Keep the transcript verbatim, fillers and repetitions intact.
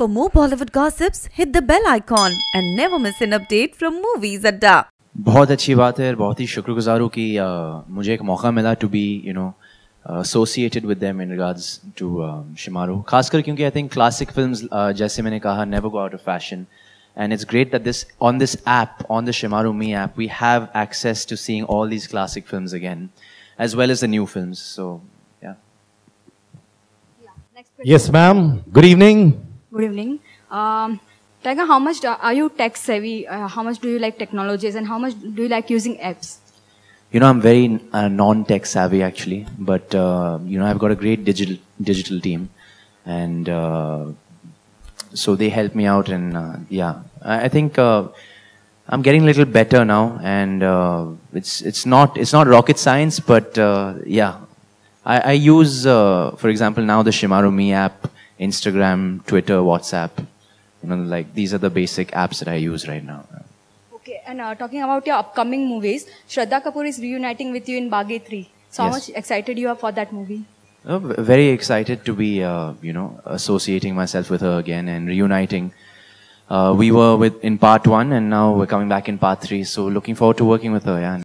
For more Bollywood gossips, hit the bell icon and never miss an update from Movies Adda. बहुत अच्छी बात है और बहुत ही शुक्रगुजार हूँ कि मुझे एक मौका मिला to be you know associated with them in regards to Shimaru. खासकर क्योंकि I think classic films जैसे मैंने कहा never go out of fashion, and it's great that this on this app on the Shemaroo Me app we have access to seeing all these classic films again, as well as the new films. So yeah. Yeah. Next question. Yes, ma'am. Good evening. Good evening. Um, Tiger, how much do, are you tech savvy? Uh, how much do you like technologies and how much do you like using apps? You know, I'm very uh, non-tech savvy actually, but uh, you know, I've got a great digital digital team, and uh, so they help me out. And uh, yeah, I, I think uh, I'm getting a little better now, and uh, it's it's not it's not rocket science, but uh, yeah, I, I use uh, for example now the Shemaroo Me app. Instagram, Twitter, WhatsApp, you know, like these are the basic apps that I use right now. Okay, and uh, talking about your upcoming movies, Shraddha Kapoor is reuniting with you in Baaghi three. So yes. How much excited you are for that movie? Uh, very excited to be, uh, you know, associating myself with her again and reuniting. Uh, we were with in part one, and now we're coming back in part three. So looking forward to working with her. Yeah.